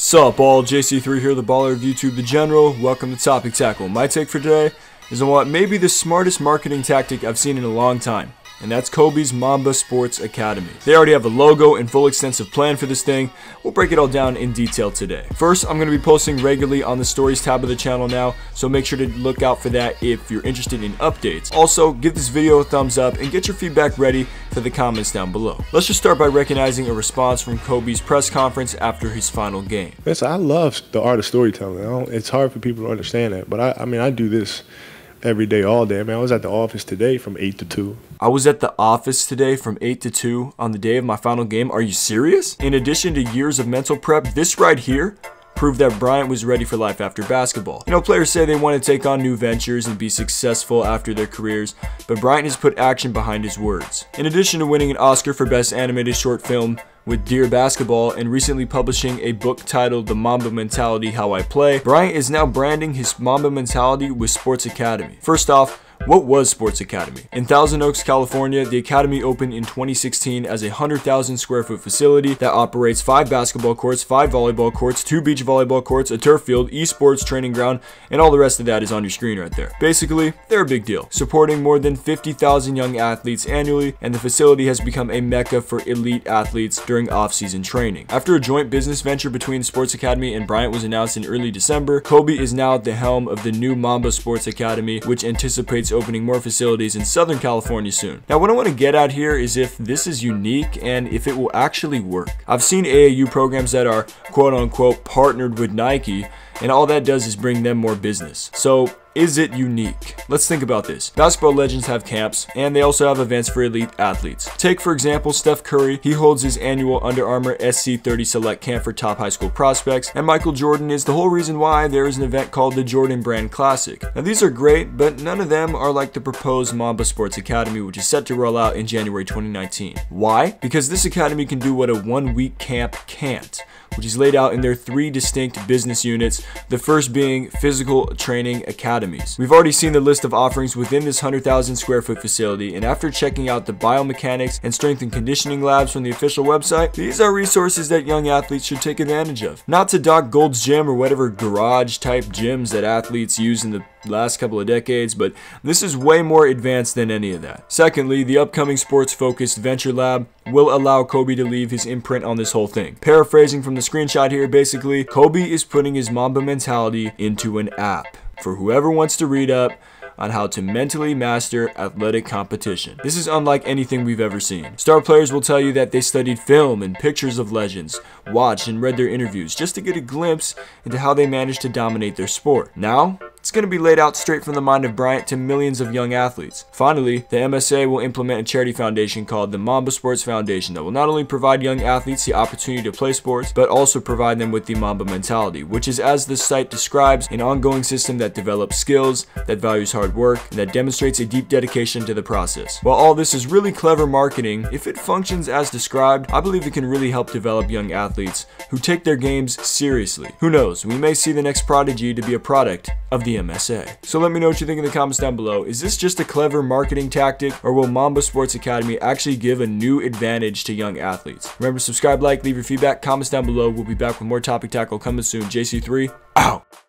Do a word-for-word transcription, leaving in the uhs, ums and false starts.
Sup all, J C three here, the baller of YouTube, the general. Welcome to Topic Tackle. My take for today is on what may be the smartest marketing tactic I've seen in a long time, and that's Kobe's Mamba Sports Academy. They already have a logo and full extensive plan for this thing. We'll break it all down in detail today. First, I'm going to be posting regularly on the stories tab of the channel now, so make sure to look out for that if you're interested in updates. Also, give this video a thumbs up and get your feedback ready for the comments down below. Let's just start by recognizing a response from Kobe's press conference after his final game. Listen, I love the art of storytelling. I don't, it's hard for people to understand that, but I, I mean, I do this every day, all day. I mean, I was at the office today from eight to two. I was at the office today from eight to two on the day of my final game. Are you serious? In addition to years of mental prep, this right here proved that Bryant was ready for life after basketball. You know, players say they want to take on new ventures and be successful after their careers, but Bryant has put action behind his words. In addition to winning an Oscar for Best Animated Short Film with Dear Basketball and recently publishing a book titled The Mamba Mentality How I Play, Bryant is now branding his Mamba mentality with Sports Academy. First off, what was Sports Academy? In Thousand Oaks, California, the academy opened in twenty sixteen as a one hundred thousand square foot facility that operates five basketball courts, five volleyball courts, two beach volleyball courts, a turf field, esports training ground, and all the rest of that is on your screen right there. Basically, they're a big deal, supporting more than fifty thousand young athletes annually, and the facility has become a mecca for elite athletes during off-season training. After a joint business venture between Sports Academy and Bryant was announced in early December, Kobe is now at the helm of the new Mamba Sports Academy, which anticipates opening more facilities in Southern California soon. Now, what I want to get at here is if this is unique and if it will actually work. I've seen A A U programs that are quote-unquote partnered with Nike, and all that does is bring them more business. So is it unique? Let's think about this. Basketball legends have camps, and they also have events for elite athletes. Take, for example, Steph Curry. He holds his annual Under Armour S C thirty Select Camp for top high school prospects, and Michael Jordan is the whole reason why there is an event called the Jordan Brand Classic. Now, these are great, but none of them are like the proposed Mamba Sports Academy, which is set to roll out in January twenty nineteen. Why? Because this academy can do what a one-week camp can't, which is laid out in their three distinct business units, the first being physical training academies. We've already seen the list of offerings within this one hundred thousand square foot facility, and after checking out the biomechanics and strength and conditioning labs from the official website, these are resources that young athletes should take advantage of. Not to dock Gold's Gym or whatever garage type gyms that athletes use in the last couple of decades, but this is way more advanced than any of that. Secondly, the upcoming sports-focused venture lab will allow Kobe to leave his imprint on this whole thing. Paraphrasing from the screenshot here, basically, Kobe is putting his Mamba mentality into an app for whoever wants to read up on how to mentally master athletic competition. This is unlike anything we've ever seen. Star players will tell you that they studied film and pictures of legends, watched and read their interviews just to get a glimpse into how they managed to dominate their sport. Now, it's going to be laid out straight from the mind of Bryant to millions of young athletes. Finally, the M S A will implement a charity foundation called the Mamba Sports Foundation that will not only provide young athletes the opportunity to play sports, but also provide them with the Mamba mentality, which is, as the site describes, an ongoing system that develops skills, that values hard work, and that demonstrates a deep dedication to the process. While all this is really clever marketing, if it functions as described, I believe it can really help develop young athletes who take their games seriously. Who knows, we may see the next prodigy to be a product of the M S A. So let me know what you think in the comments down below. Is this just a clever marketing tactic, or will Mamba Sports Academy actually give a new advantage to young athletes? Remember, subscribe, like, leave your feedback, comments down below. We'll be back with more Topic Tackle coming soon. J C three, out.